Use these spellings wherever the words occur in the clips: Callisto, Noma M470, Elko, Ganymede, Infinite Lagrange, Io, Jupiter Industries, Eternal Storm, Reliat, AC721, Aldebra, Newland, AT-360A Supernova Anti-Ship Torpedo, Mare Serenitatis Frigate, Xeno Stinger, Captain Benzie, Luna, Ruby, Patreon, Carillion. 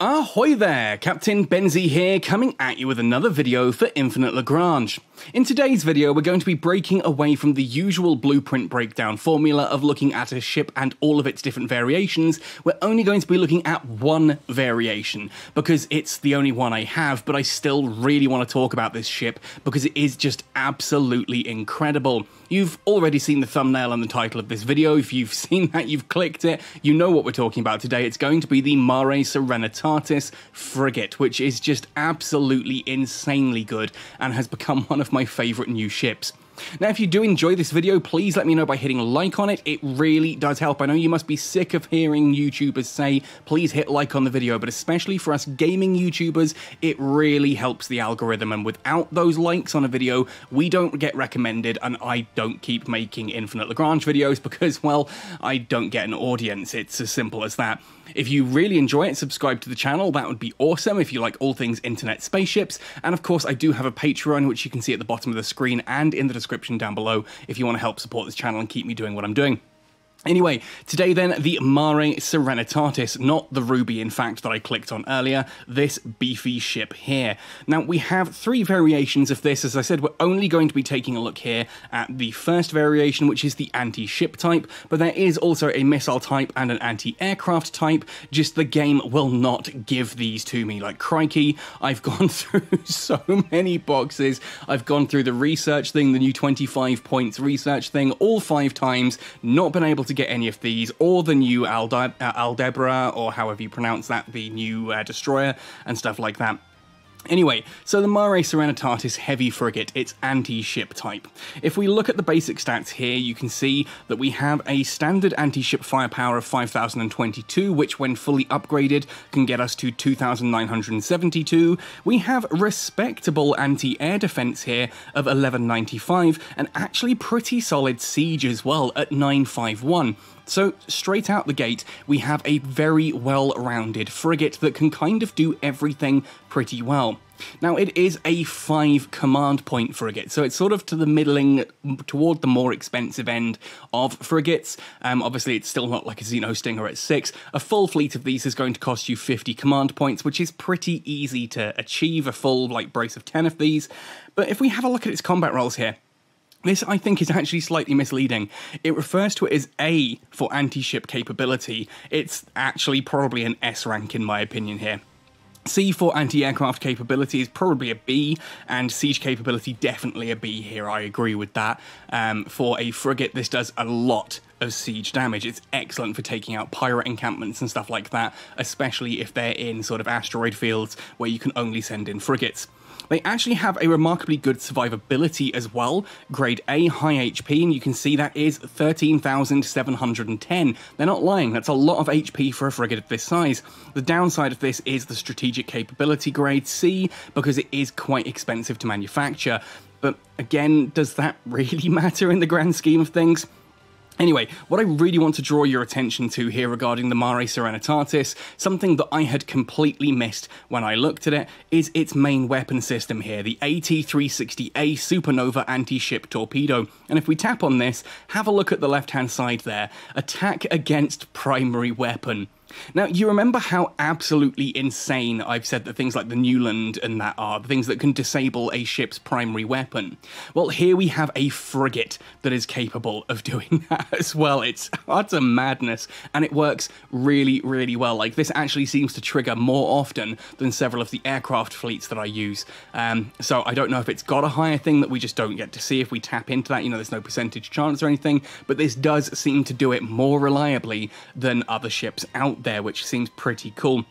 Ahoy there, Captain Benzie here, coming at you with another video for Infinite Lagrange. In today's video, we're going to be breaking away from the usual blueprint breakdown formula of looking at a ship and all of its different variations. We're only going to be looking at one variation, because it's the only one I have, but I still really want to talk about this ship, because it is just absolutely incredible. You've already seen the thumbnail and the title of this video. If you've seen that, you've clicked it, you know what we're talking about today. It's going to be the Mare Serenitatis Frigate, which is just absolutely insanely good and has become one of my favourite new ships. Now, if you do enjoy this video, please let me know by hitting like on it. It really does help. I know you must be sick of hearing YouTubers say, please hit like on the video, but especially for us gaming YouTubers, it really helps the algorithm. And without those likes on a video, we don't get recommended, and I don't keep making Infinite Lagrange videos because, well, I don't get an audience. It's as simple as that. If you really enjoy it, subscribe to the channel. That would be awesome if you like all things internet spaceships. And of course, I do have a Patreon, which you can see at the bottom of the screen and in the description down below if you want to help support this channel and keep me doing what I'm doing. Anyway, today then, the Mare Serenitatis, not the Ruby, in fact, that I clicked on earlier, this beefy ship here. Now, we have three variations of this. As I said, we're only going to be taking a look here at the first variation, which is the anti-ship type, but there is also a missile type and an anti-aircraft type. Just the game will not give these to me. Like, crikey, I've gone through so many boxes. I've gone through the research thing, the new 25 points research thing, all 5 times, not been able to get any of these, or the new Aldebra, or however you pronounce that, the new destroyer and stuff like that. Anyway, so the Mare Serenitatis Heavy Frigate, it's anti-ship type. If we look at the basic stats here, you can see that we have a standard anti-ship firepower of 5,022, which when fully upgraded can get us to 2,972. We have respectable anti-air defense here of 1,195, and actually pretty solid siege as well at 951. So straight out the gate, we have a very well-rounded frigate that can kind of do everything pretty well. Now, it is a 5 command point frigate, so it's sort of to the middling, toward the more expensive end of frigates. Obviously, it's still not like a Xeno Stinger at 6. A full fleet of these is going to cost you 50 command points, which is pretty easy to achieve, a full like brace of 10 of these. But if we have a look at its combat roles here, this, I think, is actually slightly misleading. It refers to it as A for anti-ship capability. It's actually probably an S rank, in my opinion, here. C for anti-aircraft capability is probably a B, and siege capability definitely a B here, I agree with that. For a frigate, this does a lot of siege damage. It's excellent for taking out pirate encampments and stuff like that, especially if they're in sort of asteroid fields where you can only send in frigates. They actually have a remarkably good survivability as well, grade A, high HP, and you can see that is 13,710. They're not lying, that's a lot of HP for a frigate of this size. The downside of this is the strategic capability grade C, because it is quite expensive to manufacture. But again, does that really matter in the grand scheme of things? Anyway, what I really want to draw your attention to here regarding the Mare Serenitatis, something that I had completely missed when I looked at it, is its main weapon system here, the AT-360A Supernova Anti-Ship Torpedo. And if we tap on this, have a look at the left-hand side there. Attack against primary weapon. Now, you remember how absolutely insane I've said that things like the Newland and that are, the things that can disable a ship's primary weapon. Well, here we have a frigate that is capable of doing that as well. It's utter madness, and it works really, really well. Like, this actually seems to trigger more often than several of the aircraft fleets that I use. So I don't know if it's got a higher thing that we just don't get to see if we tap into that. You know, there's no percentage chance or anything, but this does seem to do it more reliably than other ships out there, which seems pretty cool.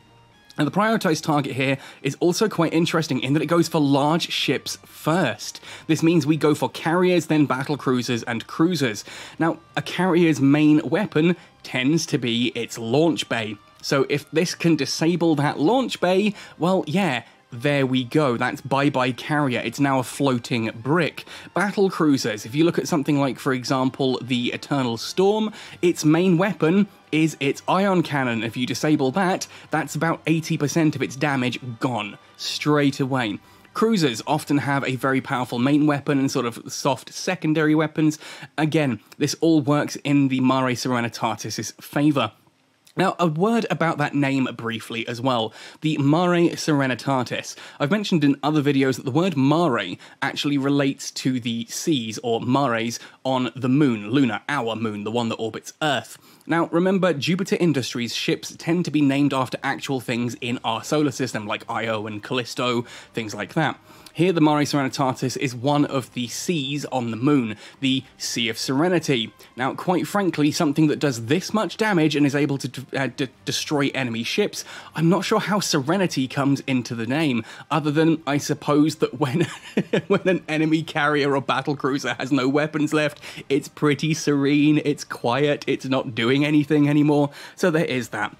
And the prioritized target here is also quite interesting in that it goes for large ships first. This means we go for carriers, then battlecruisers and cruisers. Now, a carrier's main weapon tends to be its launch bay. So if this can disable that launch bay, well, yeah, there we go. That's bye-bye carrier. It's now a floating brick. Battle cruisers. If you look at something like, for example, the Eternal Storm, its main weapon is its ion cannon. If you disable that, that's about 80% of its damage gone straight away. Cruisers often have a very powerful main weapon and sort of soft secondary weapons. Again, this all works in the Mare Serenitatis' favour. Now, a word about that name briefly as well, the Mare Serenitatis. I've mentioned in other videos that the word mare actually relates to the seas, or mares, on the moon, Luna, our moon, the one that orbits Earth. Now, remember, Jupiter Industries ships tend to be named after actual things in our solar system, like Io and Callisto, things like that. Here, the Mare Serenitatis is one of the seas on the moon, the Sea of Serenity. Now, quite frankly, something that does this much damage and is able to destroy enemy ships, I'm not sure how Serenity comes into the name, other than, I suppose, that when, when an enemy carrier or battlecruiser has no weapons left, it's pretty serene, it's quiet, it's not doing anything anymore, so there is that.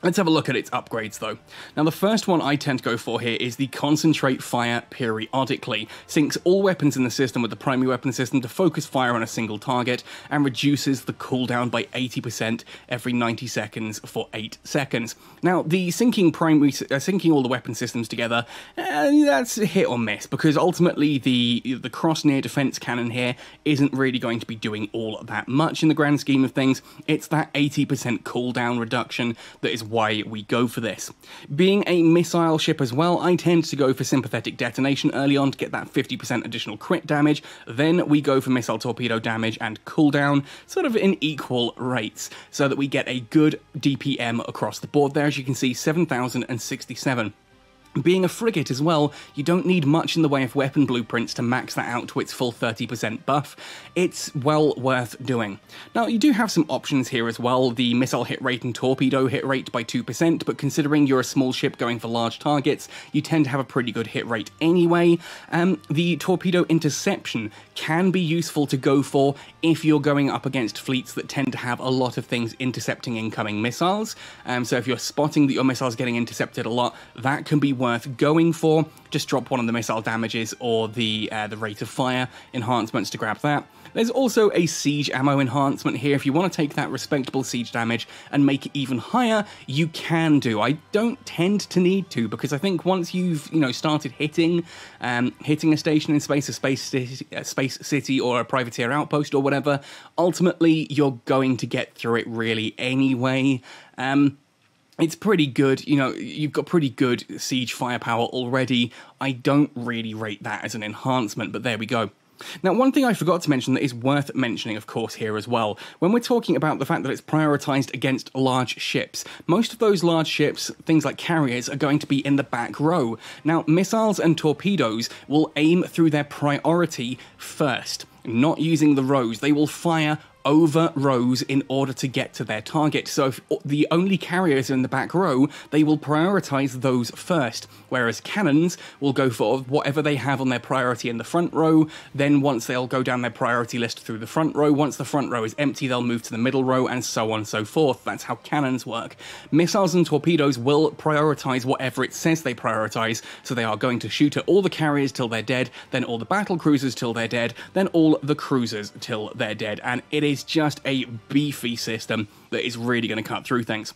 Let's have a look at its upgrades though. Now the first one I tend to go for here is the Concentrate Fire Periodically. Syncs all weapons in the system with the primary weapon system to focus fire on a single target and reduces the cooldown by 80% every 90 seconds for 8 seconds. Now the syncing all the weapon systems together, that's a hit or miss because ultimately the cross-near defense cannon here isn't really going to be doing all that much in the grand scheme of things. It's that 80% cooldown reduction that is why we go for this. Being a missile ship as well, I tend to go for sympathetic detonation early on to get that 50% additional crit damage, then we go for missile torpedo damage and cooldown, sort of in equal rates, so that we get a good DPM across the board there, as you can see, 7,067. Being a frigate as well, you don't need much in the way of weapon blueprints to max that out to its full 30% buff. It's well worth doing. Now, you do have some options here as well, the missile hit rate and torpedo hit rate by 2%, but considering you're a small ship going for large targets, you tend to have a pretty good hit rate anyway. The torpedo interception can be useful to go for if you're going up against fleets that tend to have a lot of things intercepting incoming missiles. So if you're spotting that your missile's getting intercepted a lot, that can be worth going for. Just drop one of the missile damages or the rate of fire enhancements to grab that. There's also a siege ammo enhancement here. If you want to take that respectable siege damage and make it even higher, you can do. I don't tend to need to because I think once you've started hitting hitting a station in space, a space city or a privateer outpost or whatever, ultimately you're going to get through it really anyway. It's pretty good, you've got pretty good siege firepower already. I don't really rate that as an enhancement, but there we go. Now, one thing I forgot to mention that is worth mentioning, of course, here as well, when we're talking about the fact that it's prioritized against large ships, most of those large ships, things like carriers, are going to be in the back row. Now, missiles and torpedoes will aim through their priority first, not using the rows. They will fire over rows in order to get to their target. So if the only carriers are in the back row, they will prioritize those first, whereas cannons will go for whatever they have on their priority in the front row. Then once they'll go down their priority list through the front row, once the front row is empty, they'll move to the middle row and so on and so forth. That's how cannons work. Missiles and torpedoes will prioritize whatever it says they prioritize. So they are going to shoot at all the carriers till they're dead, then all the battle cruisers till they're dead, then all the cruisers till they're dead. And it is just a beefy system that is really going to cut through things.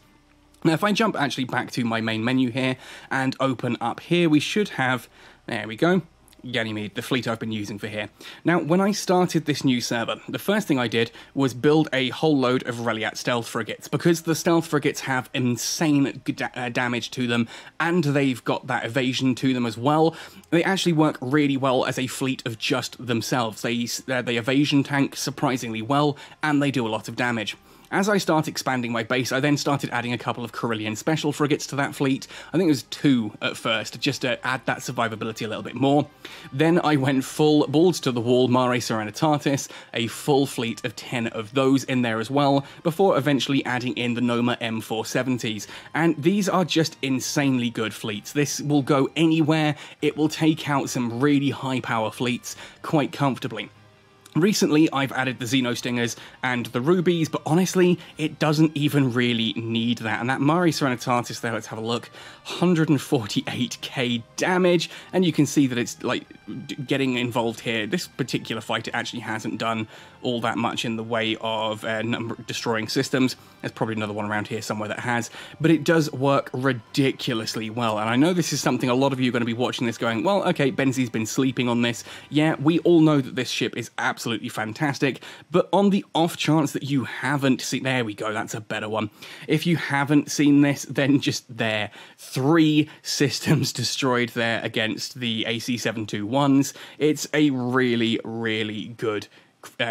Now, if I jump actually back to my main menu here and open up here, we should have, there we go, Ganymede, the fleet I've been using for here. Now, when I started this new server, the first thing I did was build a whole load of Reliat stealth frigates, because the stealth frigates have insane damage to them, and they've got that evasion to them as well. They actually work really well as a fleet of just themselves. They evasion tank surprisingly well, and they do a lot of damage. As I start expanding my base, I then started adding a couple of Carillion special frigates to that fleet. I think it was 2 at first, just to add that survivability a little bit more. Then I went full balls to the wall Mare Serenitatis, a full fleet of 10 of those in there as well, before eventually adding in the Noma M470s. And these are just insanely good fleets. This will go anywhere. It will take out some really high power fleets quite comfortably. Recently, I've added the Xeno Stingers and the Rubies, but honestly, it doesn't even really need that. And that Mare Serenitatis there, let's have a look, 148k damage, and you can see that it's, like, getting involved here. This particular fighter actually hasn't done all that much in the way of destroying systems. There's probably another one around here somewhere that has, but it does work ridiculously well. And I know this is something a lot of you are going to be watching this going, well, okay, Benzie's been sleeping on this. Yeah, we all know that this ship is absolutely absolutely fantastic. But on the off chance that you haven't seen, there we go, that's a better one. If you haven't seen this, then just there. 3 systems destroyed there against the AC721s. It's a really, really good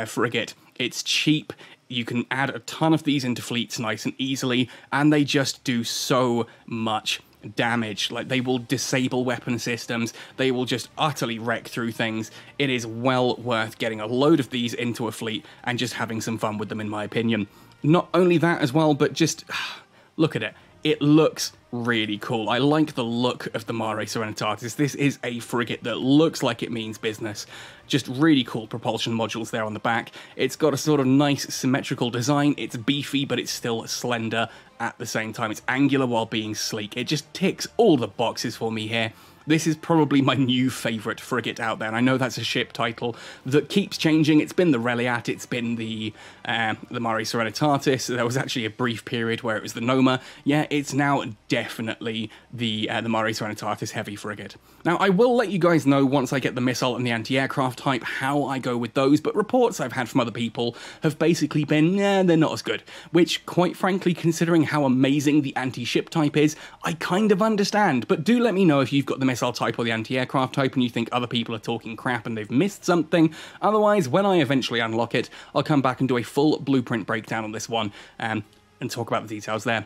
frigate. It's cheap. You can add a ton of these into fleets nice and easily, and they just do so much damage. Like, they will disable weapon systems, they will just utterly wreck through things. It is well worth getting a load of these into a fleet and just having some fun with them, in my opinion. Not only that as well, but just look at it. It looks really cool. I like the look of the Mare Serenitatis. This is a frigate that looks like it means business. Just really cool propulsion modules there on the back. It's got a sort of nice symmetrical design. It's beefy, but it's still slender at the same time. It's angular while being sleek. It just ticks all the boxes for me here. This is probably my new favourite frigate out there, and I know that's a ship title that keeps changing. It's been the Reliat, it's been the Mare Serenitatis. There was actually a brief period where it was the Noma. Yeah, it's now definitely the Mare Serenitatis heavy frigate. Now, I will let you guys know once I get the missile and the anti-aircraft type how I go with those, but reports I've had from other people have basically been, nah, they're not as good. Which, quite frankly, considering how amazing the anti-ship type is, I kind of understand. But do let me know if you've got the missile type or the anti-aircraft type and you think other people are talking crap and they've missed something. Otherwise, when I eventually unlock it, I'll come back and do a full blueprint breakdown on this one and talk about the details there.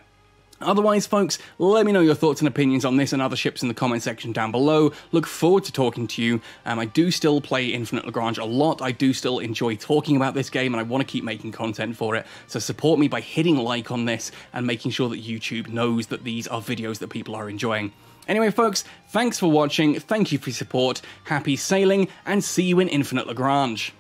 Otherwise, folks, let me know your thoughts and opinions on this and other ships in the comment section down below. Look forward to talking to you. I do still play Infinite Lagrange a lot. I do still enjoy talking about this game, and I want to keep making content for it. So support me by hitting like on this and making sure that YouTube knows that these are videos that people are enjoying. Anyway, folks, thanks for watching. Thank you for your support. Happy sailing, and see you in Infinite Lagrange.